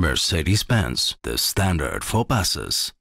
Mercedes-Benz, the standard for buses.